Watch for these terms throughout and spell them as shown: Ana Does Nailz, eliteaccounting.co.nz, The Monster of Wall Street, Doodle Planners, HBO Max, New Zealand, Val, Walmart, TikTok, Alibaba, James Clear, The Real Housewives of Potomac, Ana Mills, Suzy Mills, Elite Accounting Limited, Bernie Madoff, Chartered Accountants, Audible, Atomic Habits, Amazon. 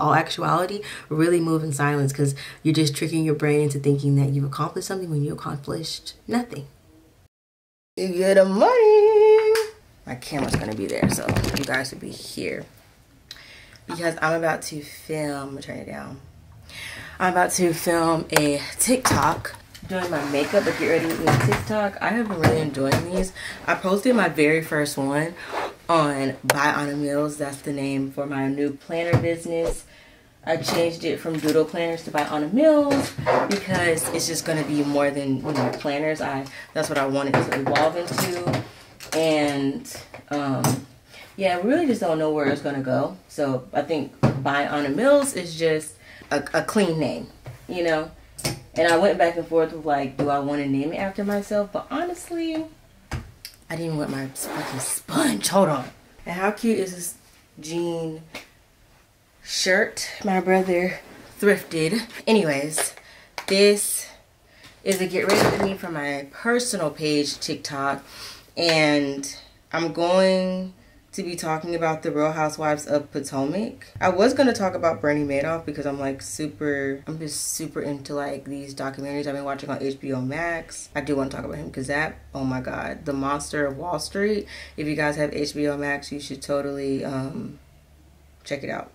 all actuality, really move in silence, because you're just tricking your brain into thinking that you've accomplished something when you accomplished nothing. Good morning. My camera's gonna be there, so you guys should be here because I'm about to film. I'm gonna turn it down. I'm about to film a TikTok doing my makeup, but get ready with TikTok. I have been really enjoying these. I posted my very first one on by Ana Mills. That's the name for my new planner business. I changed it from Doodle Planners to by Ana Mills because it's just gonna be more than, you know, planners. That's what I wanted to evolve into. And yeah, we really just don't know where it's gonna go. So I think by Ana Mills is just a clean name, you know? And I went back and forth with, like, do I want to name it after myself? But honestly, I didn't want my fucking sponge. Hold on. And how cute is this jean shirt my brother thrifted? Anyways, this is a get ready with me for my personal page TikTok. And I'm going to be talking about The Real Housewives of Potomac. I was gonna talk about Bernie Madoff because I'm just super into like these documentaries I've been watching on HBO Max. I do wanna talk about him because that, oh my God, The Monster of Wall Street. If you guys have HBO Max, you should totally check it out.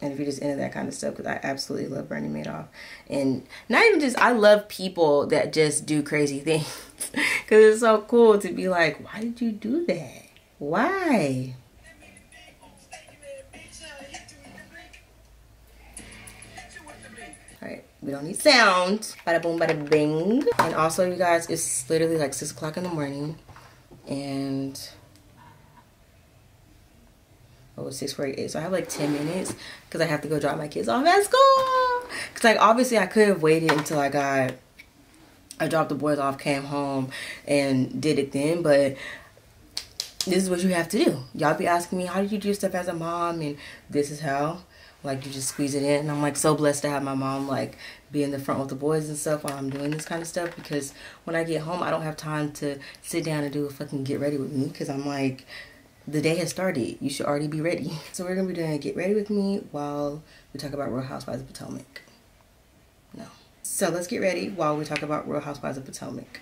And if you're just into that kind of stuff, because I absolutely love Bernie Madoff. And not even just, I love people that just do crazy things. Because it's so cool to be like, why did you do that? Why? Alright, we don't need sound. Bada boom, bada bing. And also, you guys, it's literally like 6 o'clock in the morning. And, oh, it's 6:48. So I have like 10 minutes because I have to go drop my kids off at school. Because, like, obviously I could have waited until I dropped the boys off, came home, and did it then. But this is what you have to do. Y'all be asking me, how do you do stuff as a mom? And this is how, like, you just squeeze it in. And I'm like so blessed to have my mom like be in the front with the boys and stuff while I'm doing this kind of stuff, because when I get home, I don't have time to sit down and do a fucking get ready with me, because I'm like, the day has started. You should already be ready. So we're gonna be doing a get ready with me while we talk about Real Housewives of Potomac. No. So let's get ready while we talk about Real Housewives of Potomac.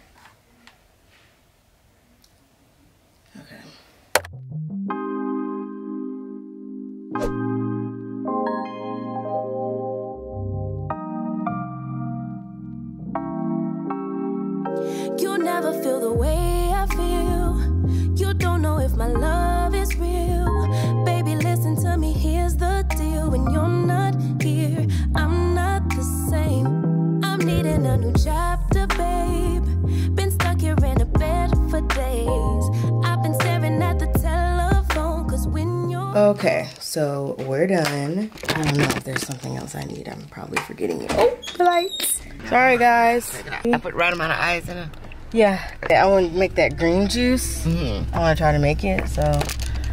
Okay, so we're done. I don't know if there's something else I need. I'm probably forgetting it. Oh, the lights. Sorry, guys. I put right amount of ice in it. Yeah. I want to make that green juice. Mm-hmm. I want to try to make it, so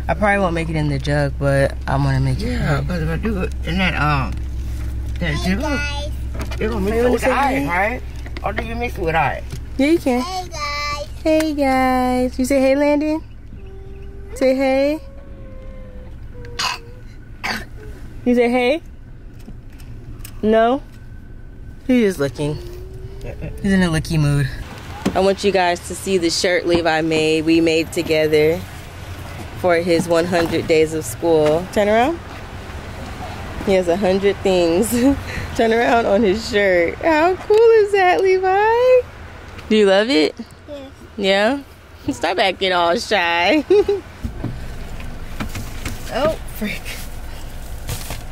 I probably won't make it in the jug, but I'm going to make it. Yeah, because if I do it in that jug, you're going to mix it with the ice, right? Or do you mix it with ice? Yeah, you can. Hey, guys. Hey, guys. You say hey, Landon? Say hey. You say hey? No? He is looking. He's in a looky mood. I want you guys to see the shirt Levi made. We made together for his 100 days of school. Turn around. He has 100 things. Turn around on his shirt. How cool is that, Levi? Do you love it? Yeah. Yeah? Stop acting all shy. Oh, freak.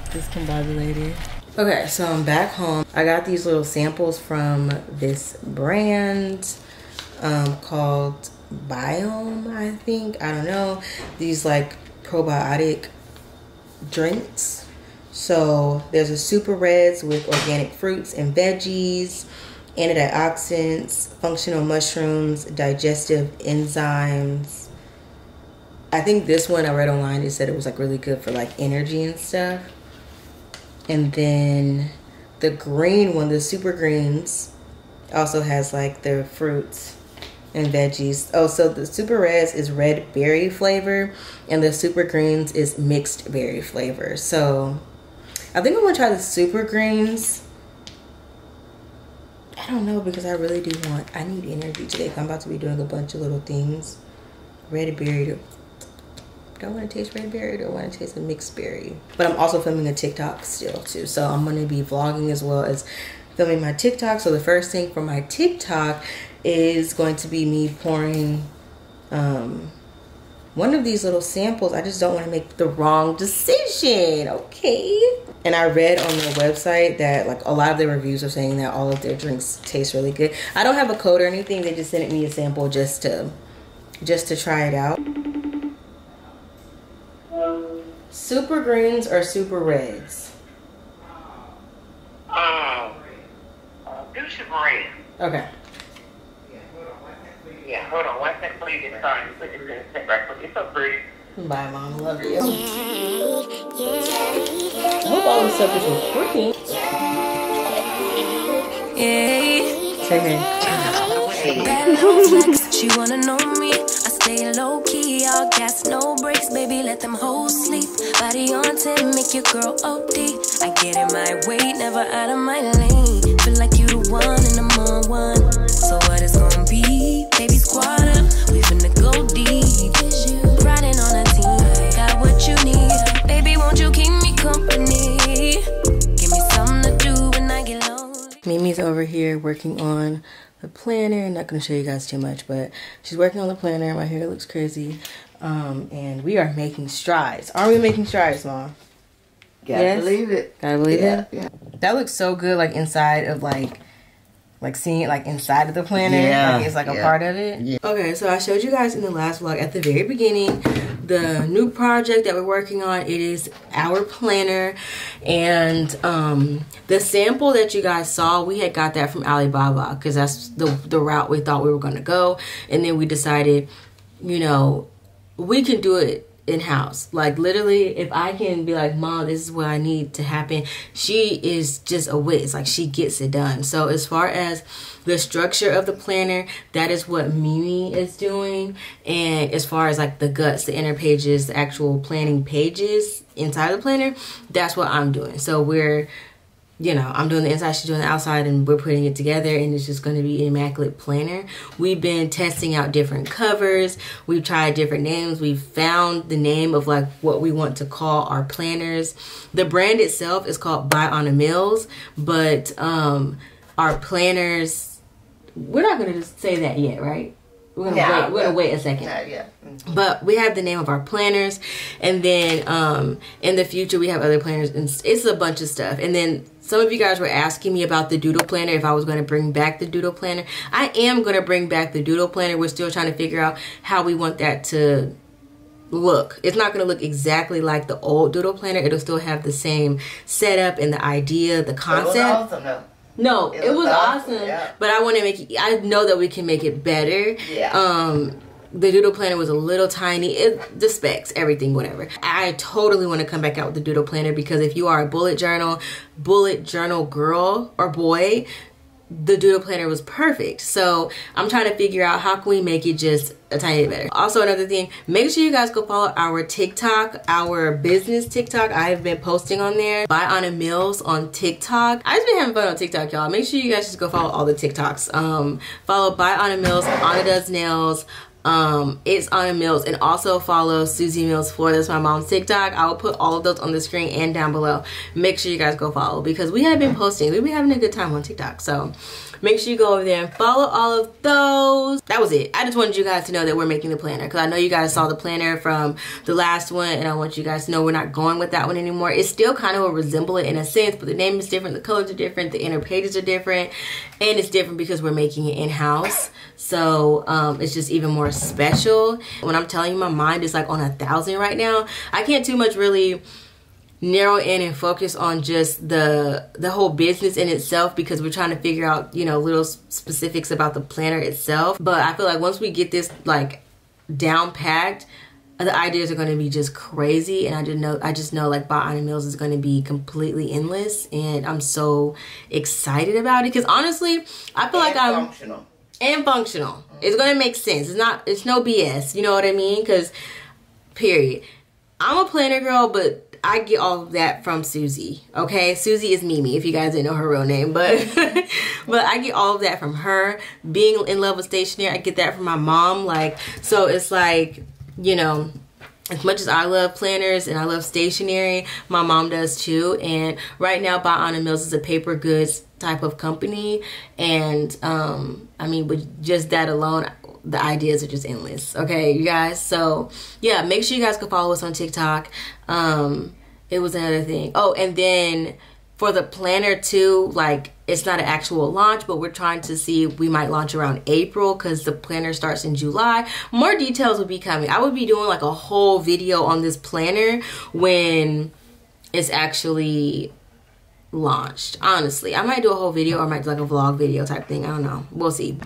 Discombobulated. Okay, so I'm back home. I got these little samples from this brand called Biome, I think. I don't know. These like probiotic drinks. So there's a super reds with organic fruits and veggies, antioxidants, functional mushrooms, digestive enzymes. I think this one I read online, it said it was like really good for like energy and stuff. And then the green one, the super greens, also has like the fruits and veggies. Oh, so the super reds is red berry flavor and the super greens is mixed berry flavor. So I think I'm gonna try the super greens. I don't know, because I really do want, I need energy today, because I'm about to be doing a bunch of little things. Red berry, don't want to taste red berry, don't want to taste a mixed berry. But I'm also filming a TikTok still too, so I'm gonna be vlogging as well as filming my TikTok. So the first thing for my TikTok is going to be me pouring one of these little samples. I just don't want to make the wrong decision, okay? And I read on their website that like a lot of their reviews are saying that all of their drinks taste really good. I don't have a code or anything. They just sent me a sample just to try it out. Super greens or super reds? Do super red. Okay. Yeah, hold on one second, please. Sorry, put this in the set right quick. It's so pretty. Bye, Mom. Love you. Yeah, yeah, I hope all this stuff is working. Yeah. Say hey. She wanna know me. I stay low key. All gas, no breaks, baby. Let them hoes sleep. Body on 10, make your girl OD. I get in my way, never out of my lane. Feel like you the one and I'm on one. So what is gonna be? Baby, squad up. We finna go deep. Riding on a team. Got what you need. Baby, won't you keep me company? Give me something to do when I get lonely. Mimi's over here working on the planner. I'm not gonna show you guys too much, but she's working on the planner. My hair looks crazy. And we are making strides. Are we making strides, Mom? Gotta believe it. Gotta believe it? Yeah. That looks so good, like inside of like seeing it like inside of the planner. Yeah. Like it's like a part of it. Yeah. Okay, so I showed you guys in the last vlog at the very beginning the new project that we're working on. It is our planner, and the sample that you guys saw, we had got that from Alibaba, because that's the route we thought we were gonna go. And then we decided, you know, we can do it in-house. Like literally, if I can be like, Mom, this is what I need to happen, she is just a whiz. Like she gets it done. So as far as the structure of the planner, that is what Mimi is doing. And as far as like the guts, the inner pages, the actual planning pages inside the planner, that's what I'm doing. So we're, you know, I'm doing the inside, she's doing the outside, and we're putting it together, and it's just going to be an immaculate planner. We've been testing out different covers. We've tried different names. We've found the name of like what we want to call our planners. The brand itself is called by Ana Mills, but our planners, we're not going to just say that yet, right? We're going to wait a second. Yeah. Mm-hmm. But we have the name of our planners, and then in the future we have other planners, and it's a bunch of stuff. And then some of you guys were asking me about the Doodle Planner, if I was going to bring back the Doodle Planner. I am going to bring back the Doodle Planner. We're still trying to figure out how we want that to look. It's not going to look exactly like the old Doodle Planner. It'll still have the same setup and the idea, the concept. It was awesome, though. No, it was awesome, yeah. But I want to make it, I know that we can make it better. Yeah. The Doodle Planner was a little tiny. It, the specs, everything, whatever. I totally want to come back out with the Doodle Planner, because if you are a bullet journal girl or boy, the Doodle Planner was perfect. So I'm trying to figure out how can we make it just a tiny bit better. Also, another thing, make sure you guys go follow our TikTok, our business TikTok. I have been posting on there by Ana Mills on TikTok. I've just been having fun on TikTok, y'all. Make sure you guys just go follow all the TikToks. Follow by Ana Mills, Ana Does Nailz, it's Ana Mills, and also follow Suzy Mills for that's my mom's TikTok. I will put all of those on the screen and down below. Make sure you guys go follow, because we have been posting, we've been having a good time on TikTok. So make sure you go over there and follow all of those. That was it. I just wanted you guys to know that we're making the planner, because I know you guys saw the planner from the last one, and I want you guys to know we're not going with that one anymore. It still kind of will resemble it in a sense, but the name is different, the colors are different, the inner pages are different, and it's different because we're making it in-house. So it's just even more special. When I'm telling you, my mind is like on 1,000 right now. I can't too much really narrow in and focus on just the whole business in itself, because we're trying to figure out, you know, little specifics about the planner itself. But I feel like once we get this like down packed, the ideas are going to be just crazy. And I just know like by Ana Mills is going to be completely endless, and I'm so excited about it, because honestly I feel like I'm functional. And functional. It's gonna make sense. It's not, it's no BS, you know what I mean? Because period, I'm a planner girl, but I get all of that from Suzy, okay? Suzy is Mimi, if you guys didn't know her real name, but but I get all of that from her. Being in love with stationery, I get that from my mom. Like, so it's like, you know, as much as I love planners and I love stationery, my mom does too. And right now, by Ana Mills is a paper goods type of company, and I mean, with just that alone, the ideas are just endless, okay, you guys? So yeah, make sure you guys go follow us on TikTok. It was another thing. Oh, and then for the planner too, like, it's not an actual launch, but we're trying to see if we might launch around April, because the planner starts in July. More details will be coming. I would be doing like a whole video on this planner when it's actually launched. Honestly, I might do a whole video, or I might do like a vlog video type thing. I don't know. We'll see.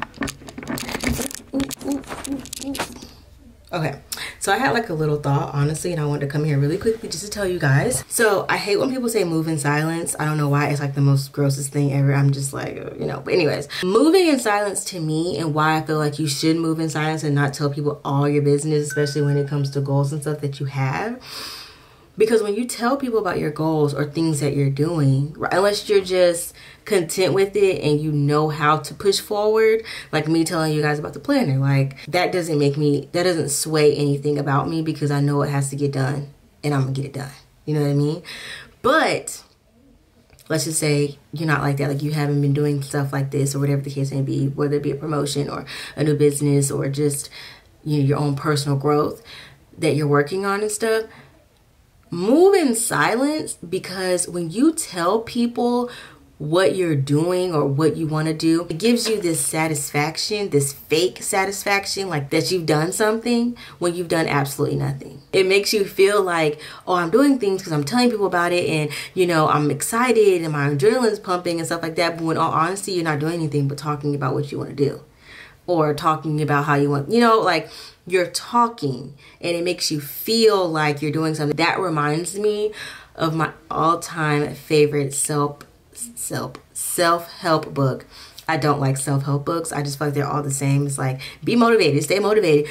Okay, so I had like a little thought, honestly, and I wanted to come here really quickly just to tell you guys. So I hate when people say move in silence. I don't know why. It's like the most grossest thing ever. I'm just like, you know. But anyways, moving in silence to me, and why I feel like you should move in silence and not tell people all your business, especially when it comes to goals and stuff that you have. Because when you tell people about your goals or things that you're doing, unless you're just content with it and you know how to push forward, like me telling you guys about the planner, like that doesn't sway anything about me, because I know it has to get done and I'm gonna get it done. You know what I mean? But let's just say you're not like that, like you haven't been doing stuff like this or whatever the case may be, whether it be a promotion or a new business or just, you know, your own personal growth that you're working on and stuff. Move in silence, because when you tell people what you're doing or what you want to do, it gives you this satisfaction, this fake satisfaction, like that you've done something when you've done absolutely nothing. It makes you feel like, oh, I'm doing things because I'm telling people about it, and, you know, I'm excited and my adrenaline's pumping and stuff like that. But when all honesty, you're not doing anything but talking about what you want to do, or talking about how you want, you know, like you're talking and it makes you feel like you're doing something. That reminds me of my all-time favorite self-help book. I don't like self-help books. I just feel like they're all the same. It's like, be motivated, stay motivated,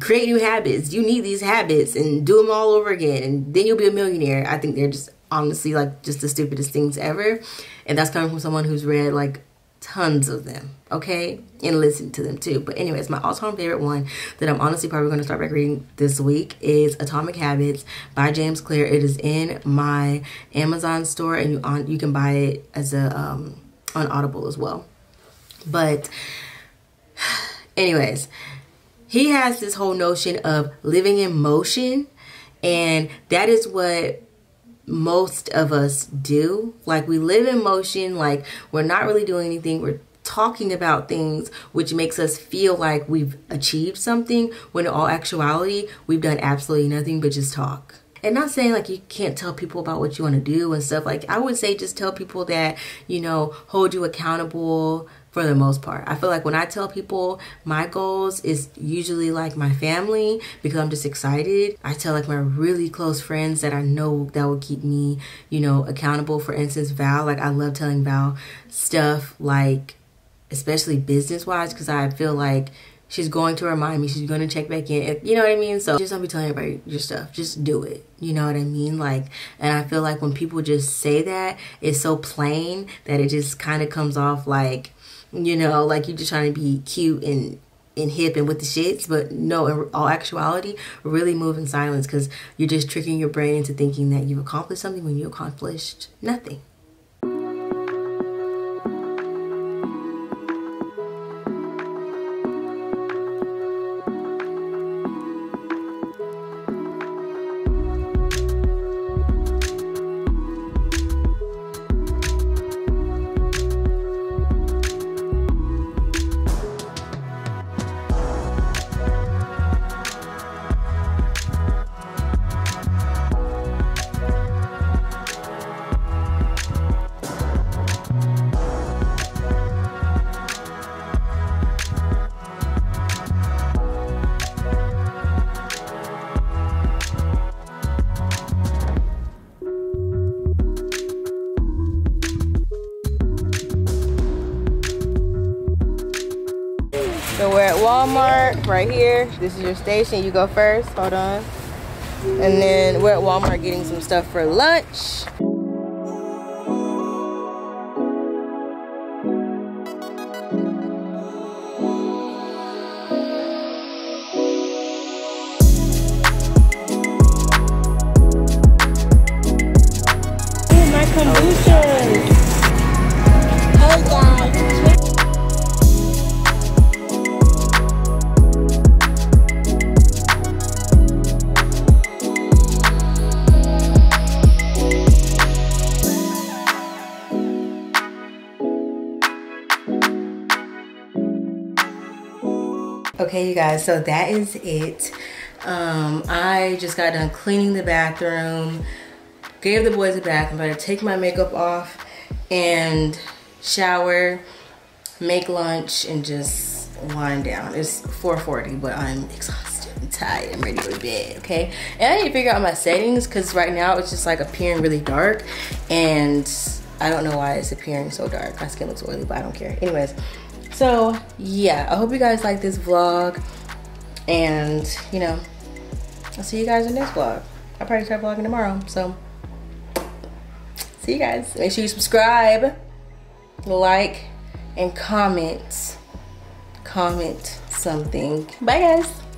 create new habits. You need these habits and do them all over again, and then you'll be a millionaire. I think they're just honestly like just the stupidest things ever. And that's coming from someone who's read like tons of them, okay, and listen to them too. But anyways, my all-time favorite one that I'm honestly probably going to start back reading this week is Atomic Habits by James Clear. It is in my Amazon store, and you can buy it as a on Audible as well. But anyways, he has this whole notion of living in motion, and that is what most of us do. Like, we live in motion, like we're not really doing anything, we're talking about things, which makes us feel like we've achieved something, when in all actuality we've done absolutely nothing but just talk. And not saying like you can't tell people about what you want to do and stuff, like I would say just tell people that, you know, hold you accountable. For the most part, I feel like when I tell people my goals, is usually like my family, because I'm just excited. I tell like my really close friends that I know that will keep me, you know, accountable. For instance, Val, like I love telling Val stuff, like especially business wise, because I feel like she's going to remind me, she's going to check back in, you know what I mean? So just don't be telling everybody your stuff, just do it. You know what I mean? Like, and I feel like when people just say that, it's so plain that it just kind of comes off like, you know, like you're just trying to be cute and hip and with the shits. But no, in all actuality, really move in silence, because you're just tricking your brain into thinking that you've accomplished something when you accomplished nothing. So we're at Walmart right here. This is your station. You go first. Hold on. And then we're at Walmart getting some stuff for lunch. Okay, you guys, so that is it. I just got done cleaning the bathroom, gave the boys a bath. I'm about to take my makeup off and shower, make lunch, and just wind down. It's 4:40, but I'm exhausted and tired. I'm ready to go to bed, okay? And I need to figure out my settings because right now it's just like appearing really dark, and I don't know why it's appearing so dark. My skin looks oily, but I don't care. Anyways. So yeah, I hope you guys like this vlog, and you know, I'll see you guys in the next vlog. I'll probably start vlogging tomorrow, so see you guys. Make sure you subscribe, like, and comment something. Bye guys.